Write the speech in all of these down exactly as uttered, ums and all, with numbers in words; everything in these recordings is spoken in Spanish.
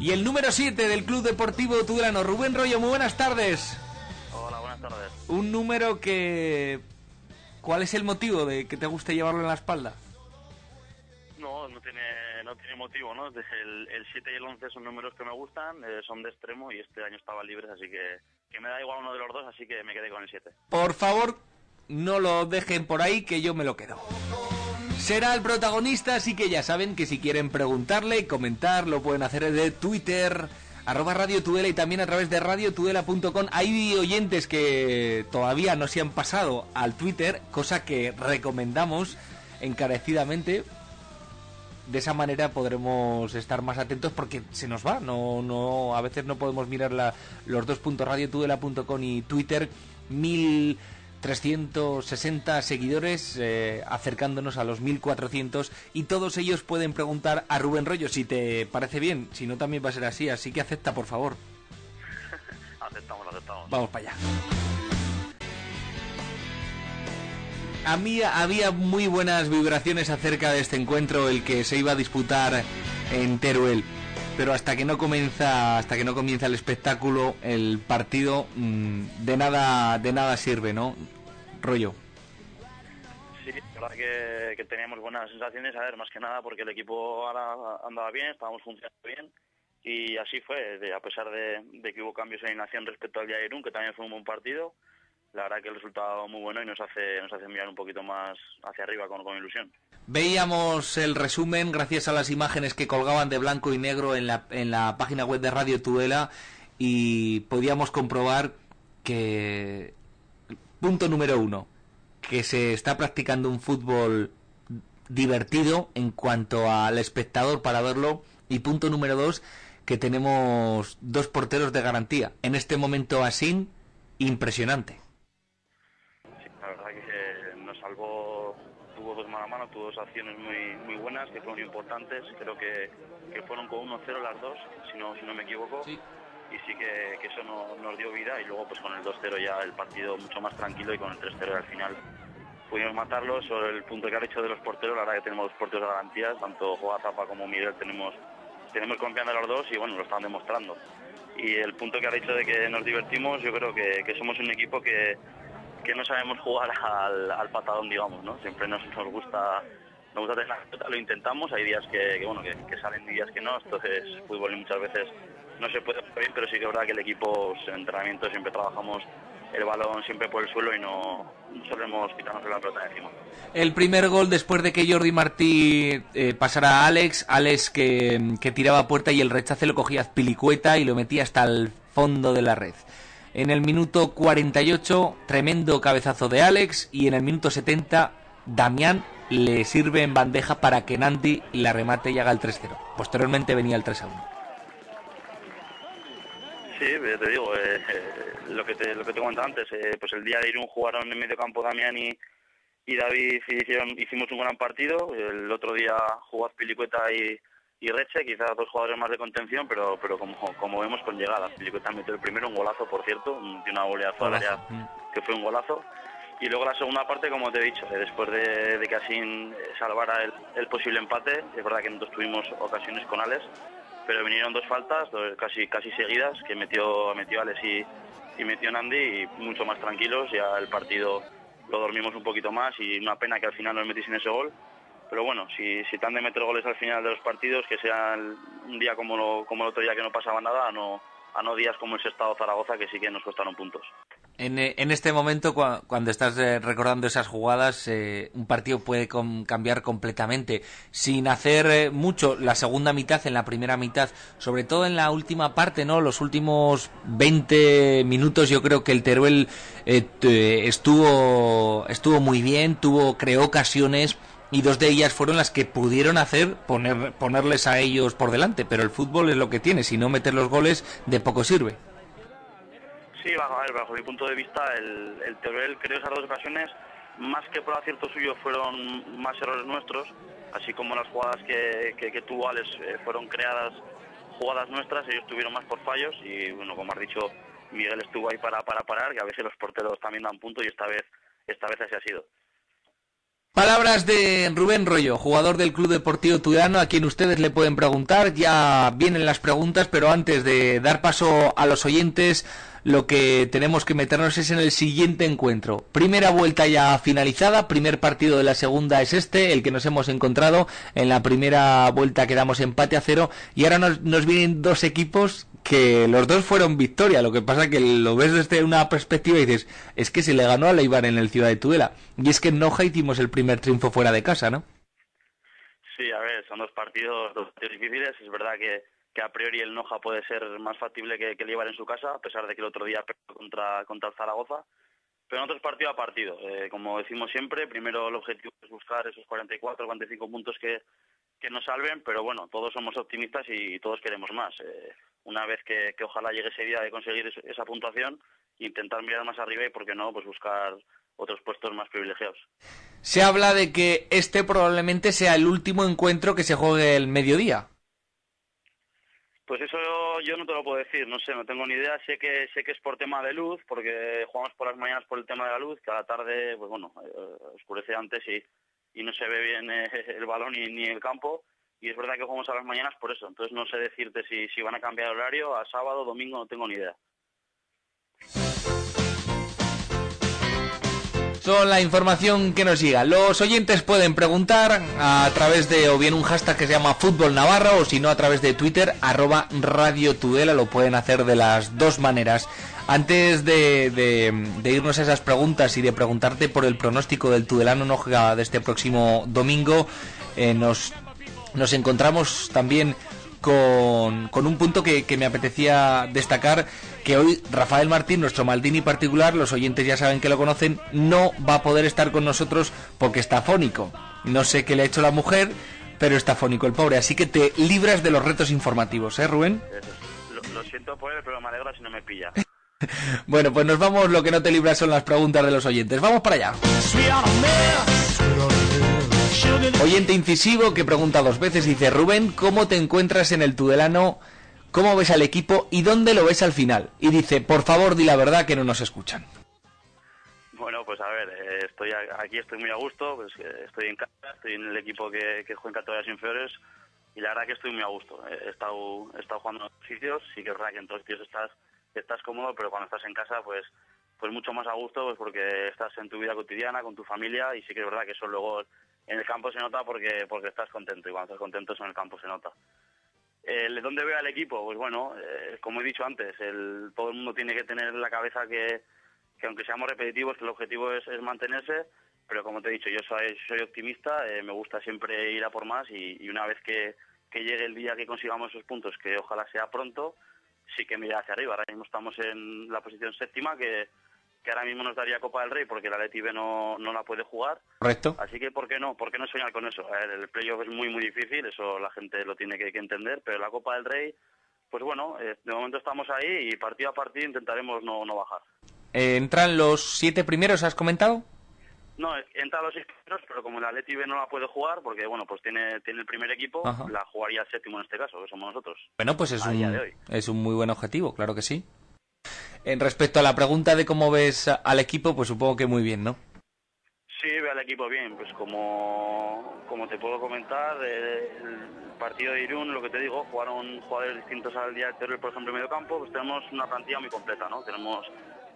Y el número siete del Club Deportivo Tudelano, Rubén Royo, muy buenas tardes. Hola, buenas tardes. Un número que... ¿Cuál es el motivo de que te guste llevarlo en la espalda? No, no tiene, no tiene motivo, ¿no? El siete y el once son números que me gustan, eh, son de extremo y este año estaban libres, así que, que me da igual uno de los dos, así que me quedé con el siete. Por favor, no lo dejen por ahí, que yo me lo quedo. Será el protagonista, así que ya saben que si quieren preguntarle y comentar, lo pueden hacer desde Twitter, arroba Radio Tudela, y también a través de radio tudela punto com. Hay oyentes que todavía no se han pasado al Twitter, cosa que recomendamos encarecidamente. De esa manera podremos estar más atentos porque se nos va, no, no, a veces no podemos mirar la, los dos puntos, radio tudela punto com y Twitter, mil trescientos sesenta seguidores, eh, acercándonos a los mil cuatrocientos, y todos ellos pueden preguntar a Rubén Royo, si te parece bien, si no también va a ser así, así que acepta, por favor. Aceptamos, aceptamos. Vamos para allá. A mí había muy buenas vibraciones acerca de este encuentro, el que se iba a disputar en Teruel, pero hasta que no comienza, hasta que no comienza el espectáculo, el partido, de nada, de nada sirve, ¿no, Royo? Sí, la verdad que, que teníamos buenas sensaciones, a ver, más que nada porque el equipo ahora andaba bien, estábamos funcionando bien, y así fue, de, a pesar de, de que hubo cambios en alineación respecto al Yairún, que también fue un buen partido. La verdad que el resultado muy bueno y nos hace, nos hace mirar un poquito más hacia arriba con, con ilusión. Veíamos el resumen gracias a las imágenes que colgaban de blanco y negro en la, en la página web de Radio Tudela, y podíamos comprobar que, punto número uno, que se está practicando un fútbol divertido en cuanto al espectador para verlo, y punto número dos, que tenemos dos porteros de garantía. En este momento, Asín, impresionante. Tuvo dos mano a mano, tuvo dos acciones muy muy buenas, que fueron importantes, creo que, que fueron con uno cero las dos, si no, si no me equivoco, sí. Y sí que, que eso no, nos dio vida, y luego pues con el dos cero ya el partido mucho más tranquilo, y con el tres cero al final pudimos matarlo. Sobre el punto que ha hecho de los porteros, la verdad que tenemos dos porteros de garantías, tanto Joga Zapa como Miguel, tenemos, tenemos confianza en los dos, y bueno, lo están demostrando. Y el punto que ha hecho de que nos divertimos, yo creo que, que somos un equipo que... que no sabemos jugar al, al patadón, digamos, ¿no? Siempre nos, nos gusta nos gusta tener la pelota, lo intentamos, hay días que, que bueno, que, que salen y días que no, entonces fútbol muchas veces no se puede hacer bien, pero sí que es verdad que el equipo en entrenamiento siempre trabajamos el balón siempre por el suelo y no, no solemos quitarnos la pelota de encima. El primer gol después de que Jordi Martí eh, pasara a Alex, Alex que, que tiraba a puerta y el rechace lo cogía Azpilicueta y lo metía hasta el fondo de la red. En el minuto cuarenta y ocho, tremendo cabezazo de Alex, y en el minuto setenta, Damián le sirve en bandeja para que Nandi la remate y haga el tres cero. Posteriormente venía el tres a uno. Sí, te digo, eh, lo que te, lo que te comentaba antes, eh, pues el día de Irún jugaron en medio campo Damián y, y David, y hicieron, hicimos un gran partido. El otro día jugó Azpilicueta y... y Reche, quizás dos jugadores más de contención, pero pero como como vemos con llegadas. Azpilicueta metió el primero, un golazo, por cierto, de una volea fuera que fue un golazo. Y luego la segunda parte, como te he dicho, después de, de que Asín salvara el, el posible empate, es verdad que nosotros tuvimos ocasiones con Alex, pero vinieron dos faltas, dos, casi casi seguidas, que metió metió Alex y, y metió Nandi, y mucho más tranquilos, ya el partido lo dormimos un poquito más, y una pena que al final nos metiesen ese gol. Pero bueno, si, si te han de meter goles al final de los partidos, que sea un día como, lo, como el otro día que no pasaba nada, a no, a no días como el Sestao Zaragoza, que sí que nos costaron puntos. En, en este momento, cua, cuando estás recordando esas jugadas, eh, un partido puede com, cambiar completamente. Sin hacer eh, mucho la segunda mitad, en la primera mitad, sobre todo en la última parte, ¿no? Los últimos veinte minutos, yo creo que el Teruel eh, estuvo, estuvo muy bien, tuvo creó ocasiones. Y dos de ellas fueron las que pudieron hacer poner, ponerles a ellos por delante, pero el fútbol es lo que tiene, si no meter los goles de poco sirve. Sí, bajo, a ver, bajo mi punto de vista el, el Teruel creo esas dos ocasiones, más que por acierto suyo fueron más errores nuestros, así como las jugadas que, que, que tuvo Alex eh, fueron creadas jugadas nuestras, ellos tuvieron más por fallos y bueno, como has dicho, Miguel estuvo ahí para, para parar, que a veces los porteros también dan punto y esta vez, esta vez así ha sido. Palabras de Rubén Royo, jugador del Club Deportivo Tudelano, a quien ustedes le pueden preguntar. Ya vienen las preguntas, pero antes de dar paso a los oyentes, lo que tenemos que meternos es en el siguiente encuentro. Primera vuelta ya finalizada, primer partido de la segunda es este, el que nos hemos encontrado. En la primera vuelta quedamos empate a cero y ahora nos, nos vienen dos equipos que los dos fueron victoria. Lo que pasa que lo ves desde una perspectiva y dices, es que se le ganó a Leibar en el Ciudad de Tudela. Y es que en Noja hicimos el primer triunfo fuera de casa, ¿no? Sí, a ver, son dos partidos, dos partidos difíciles. Es verdad que, que a priori el Noja puede ser más factible que, que el Leibar en su casa, a pesar de que el otro día perdió contra, contra el Zaragoza. Pero nosotros partido a partido. Eh, como decimos siempre, primero el objetivo es buscar esos cuarenta y cuatro, cuarenta y cinco puntos que, que nos salven, pero bueno, todos somos optimistas y todos queremos más. Eh, una vez que, que ojalá llegue ese día de conseguir eso, esa puntuación, intentar mirar más arriba y, por qué no, pues buscar otros puestos más privilegiados. Se habla de que este probablemente sea el último encuentro que se juegue el mediodía. Pues eso yo no te lo puedo decir, no sé, no tengo ni idea. Sé que sé que es por tema de luz, porque jugamos por las mañanas por el tema de la luz, cada tarde, pues bueno, eh, oscurece antes y, y no se ve bien eh, el balón ni, ni el campo, y es verdad que jugamos a las mañanas por eso. Entonces no sé decirte si, si van a cambiar el horario a sábado, domingo, no tengo ni idea. Son la información que nos llega. Los oyentes pueden preguntar a través de o bien un hashtag que se llama Fútbol Navarra, o si no a través de Twitter, arroba Radio Tudela. Lo pueden hacer de las dos maneras. Antes de, de, de irnos a esas preguntas y de preguntarte por el pronóstico del Tudelano Noja de este próximo domingo, eh, nos, nos encontramos también con, con un punto que, que me apetecía destacar, que hoy Rafael Martín, nuestro Maldini particular, los oyentes ya saben que lo conocen, no va a poder estar con nosotros porque está fónico. No sé qué le ha hecho la mujer, pero está fónico el pobre, así que te libras de los retos informativos, ¿eh, Rubén? Lo, lo siento por él, pero me alegra si no me pilla. Bueno, pues nos vamos, lo que no te libras son las preguntas de los oyentes. ¡Vamos para allá! Oyente incisivo que pregunta dos veces, dice: Rubén, ¿cómo te encuentras en el Tudelano? ¿Cómo ves al equipo y dónde lo ves al final? Y dice, por favor, di la verdad que no nos escuchan. Bueno, pues a ver, eh, estoy aquí, estoy muy a gusto, pues eh, estoy en casa, estoy en el equipo que, que juega en categorías inferiores y la verdad que estoy muy a gusto. He estado, he estado jugando en otros sitios, sí que es verdad que en todos sitios estás, estás cómodo, pero cuando estás en casa, pues, pues mucho más a gusto, pues porque estás en tu vida cotidiana, con tu familia, y sí que es verdad que eso luego en el campo se nota porque, porque estás contento, y cuando estás contento eso en el campo se nota. Eh, ¿Dónde veo al equipo? Pues bueno, eh, como he dicho antes, el, todo el mundo tiene que tener en la cabeza que, que aunque seamos repetitivos, que el objetivo es, es mantenerse, pero como te he dicho, yo soy, soy optimista, eh, me gusta siempre ir a por más, y, y una vez que, que llegue el día que consigamos esos puntos, que ojalá sea pronto, sí que mirar hacia arriba. Ahora mismo estamos en la posición séptima, que, que ahora mismo nos daría Copa del Rey, porque la Leti B no, no la puede jugar. Correcto. Así que, ¿por qué no? ¿Por qué no soñar con eso? A ver, el playoff es muy, muy difícil, eso la gente lo tiene que, que entender, pero la Copa del Rey, pues bueno, eh, de momento estamos ahí y partido a partido intentaremos no, no bajar. Eh, ¿Entran los siete primeros, has comentado? No, entran los seis primeros, pero como la Leti B no la puede jugar, porque bueno, pues tiene, tiene el primer equipo, ajá, la jugaría el séptimo en este caso, que somos nosotros. Bueno, pues es un, es un muy buen objetivo, claro que sí. En respecto a la pregunta de cómo ves al equipo, pues supongo que muy bien, ¿no? Sí, veo al equipo bien, pues como, como te puedo comentar, el partido de Yairún, lo que te digo, jugaron jugadores distintos al día de Teruel, por ejemplo, en medio campo, pues tenemos una plantilla muy completa, ¿no? Tenemos,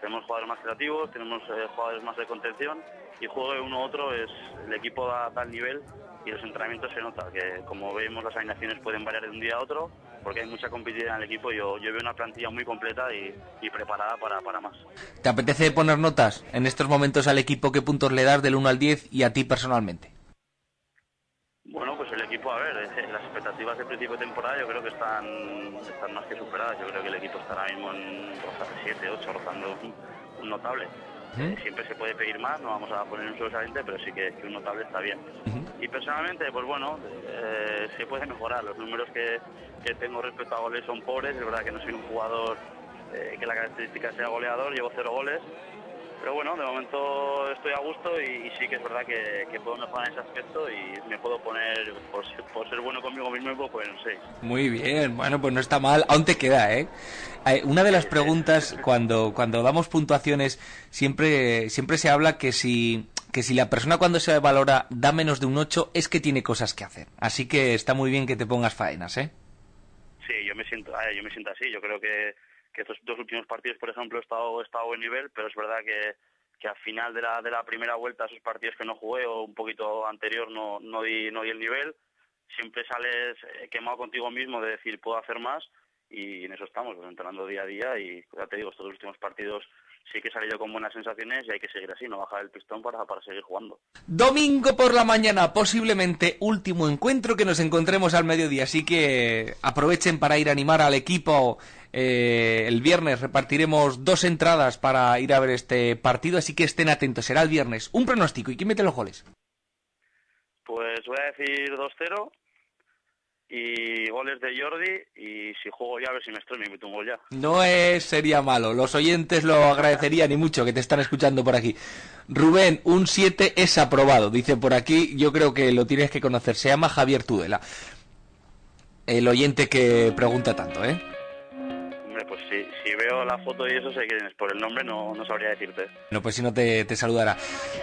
tenemos jugadores más creativos, tenemos eh, jugadores más de contención, y juego de uno a otro, es, el equipo da tal nivel y los entrenamientos se nota, que como vemos las alineaciones pueden variar de un día a otro, porque hay mucha competitividad en el equipo. Yo, yo veo una plantilla muy completa y, y preparada para, para más. ¿Te apetece poner notas en estos momentos al equipo? ¿Qué puntos le das del uno al diez y a ti personalmente? Bueno, pues el equipo, a ver, las expectativas de principio de temporada yo creo que están, están más que superadas. Yo creo que el equipo está ahora mismo en siete, ocho, rozando un notable. ¿Mm? Eh, siempre se puede pedir más, no vamos a poner un solo saliente, pero sí que, que un notable está bien. ¿Mm? Y personalmente, pues bueno, eh, se puede mejorar. Los números que, que tengo respecto a goles son pobres. Es verdad que no soy un jugador eh, que la característica sea goleador, llevo cero goles. Pero bueno, de momento estoy a gusto y, y sí que es verdad que, que puedo mejorar en ese aspecto y me puedo poner, por ser, por ser bueno conmigo mismo, me puedo poner un seis. Muy bien, bueno, pues no está mal, aún te queda, ¿eh? Una de las preguntas, cuando, cuando damos puntuaciones, siempre, siempre se habla que si que si la persona cuando se valora da menos de un ocho es que tiene cosas que hacer. Así que está muy bien que te pongas faenas, ¿eh? Sí, yo me siento, eh, yo me siento así. Yo creo que, que estos dos últimos partidos, por ejemplo, he estado, he estado en nivel, pero es verdad que, que al final de la, de la primera vuelta, esos partidos que no jugué o un poquito anterior no, no, di, no di el nivel. Siempre sales quemado contigo mismo de decir, puedo hacer más, y en eso estamos, pues, entrenando día a día, y ya te digo, estos últimos partidos sí que he salido con buenas sensaciones y hay que seguir así, no bajar el pistón para, para seguir jugando. Domingo por la mañana, posiblemente último encuentro que nos encontremos al mediodía, así que aprovechen para ir a animar al equipo. Eh, el viernes repartiremos dos entradas para ir a ver este partido, así que estén atentos, será el viernes. Un pronóstico, ¿y quién mete los goles? Pues voy a decir dos cero. Y goles de Jordi, y si juego ya, a ver si me estreno y me tumbo ya. No es, sería malo, los oyentes lo agradecerían y mucho, que te están escuchando por aquí. Rubén, un siete es aprobado, dice por aquí, yo creo que lo tienes que conocer, se llama Javier Tudela, el oyente que pregunta tanto, ¿eh? Hombre, pues sí, si veo la foto y eso sé quién es, por el nombre no, no sabría decirte. No, pues si no te, te saludará.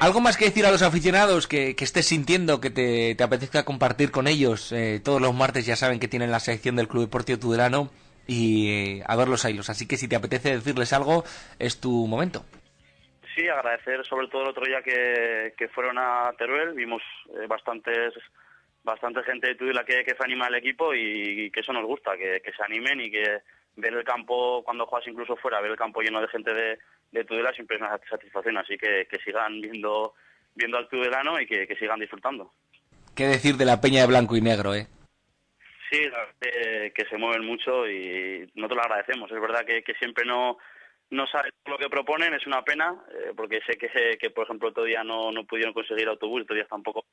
¿Algo más que decir a los aficionados que, que estés sintiendo, que te, te apetezca compartir con ellos? Eh, todos los martes ya saben que tienen la sección del Club Deportivo Tudelano y eh, a verlos a ellos. Así que si te apetece decirles algo, es tu momento. Sí, agradecer sobre todo el otro día que, que fueron a Teruel. Vimos eh, bastantes bastante gente de Tudela que, que se anima al equipo y, y que eso nos gusta, que, que se animen y que ver el campo, cuando juegas incluso fuera, ver el campo lleno de gente de... de Tudela siempre es una satisfacción, así que, que sigan viendo viendo al tudelano y que, que sigan disfrutando. ¿Qué decir de la peña de blanco y negro, eh? Sí, la verdad que, que se mueven mucho y nosotros lo agradecemos. Es verdad que, que siempre no, no saben lo que proponen, es una pena, eh, porque sé que, que, por ejemplo, otro día no, no pudieron conseguir autobús, otro día tampoco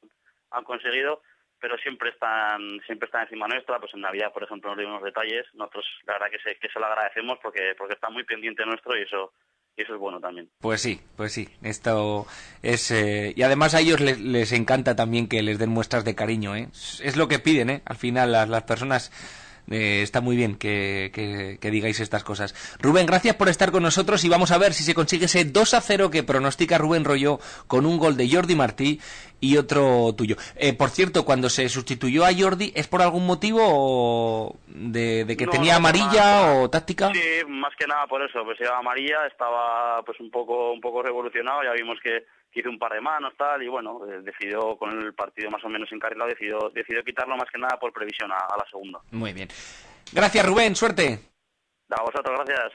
han conseguido, pero siempre están siempre están encima nuestra. Pues en Navidad, por ejemplo, nos dio unos detalles. Nosotros la verdad que se, que se lo agradecemos porque, porque está muy pendiente nuestro y eso... eso es bueno también. Pues sí, pues sí. Esto es... Eh... Y además a ellos les, les encanta también que les den muestras de cariño, ¿eh? Es lo que piden, ¿eh? Al final las, las personas... Eh, está muy bien que, que, que digáis estas cosas. Rubén, gracias por estar con nosotros y vamos a ver si se consigue ese dos a cero que pronostica Rubén Royo con un gol de Jordi Martí y otro tuyo. Eh, por cierto, cuando se sustituyó a Jordi, ¿es por algún motivo de, de que no, tenía no, amarilla no, o táctica? Sí, más que nada por eso, pues era amarilla, estaba pues un poco un poco revolucionado, ya vimos que hizo un par de manos, tal, y bueno, eh, decidió con el partido más o menos encarrilado, decidió, decidió quitarlo más que nada por previsión a, a la segunda. Muy bien. Gracias, Rubén, suerte. A vosotros, gracias.